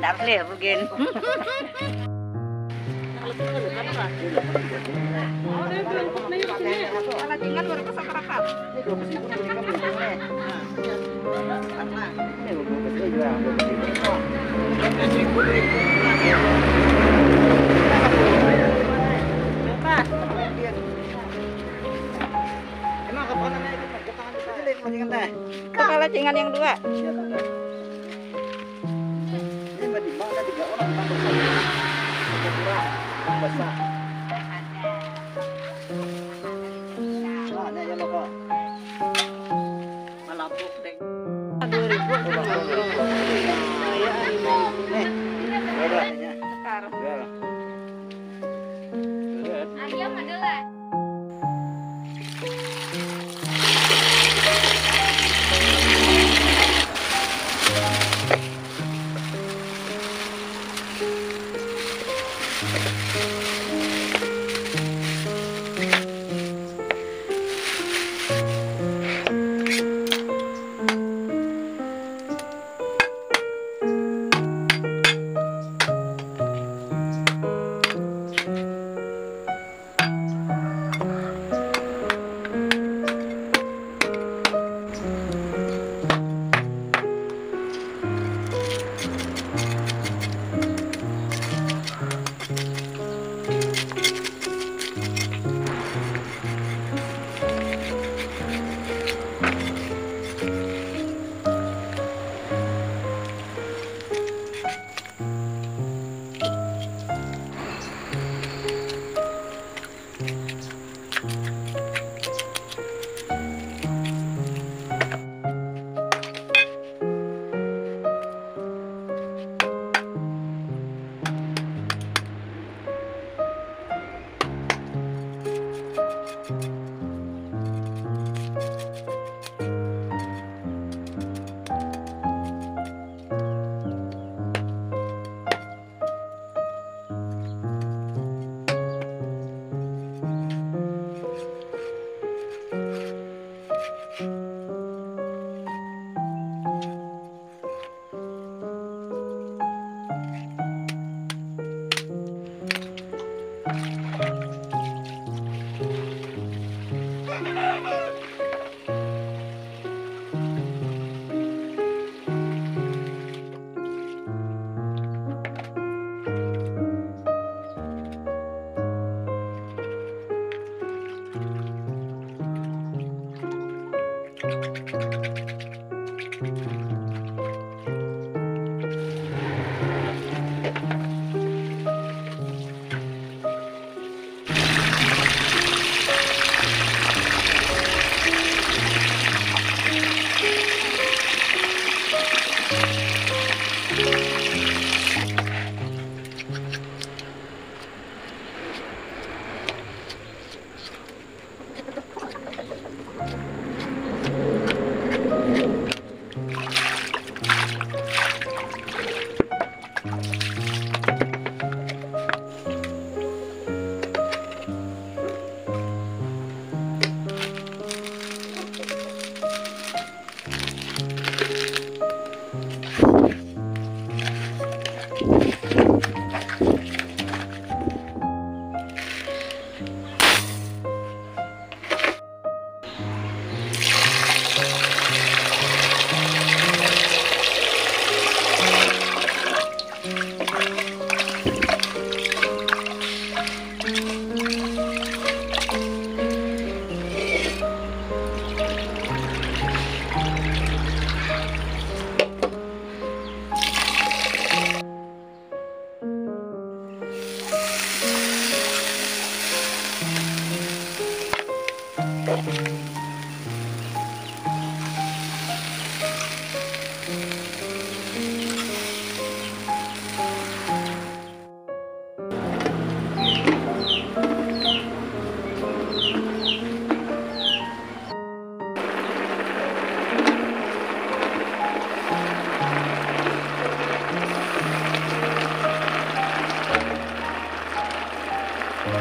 darle again. Kepala cingan yang dua.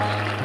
Wow.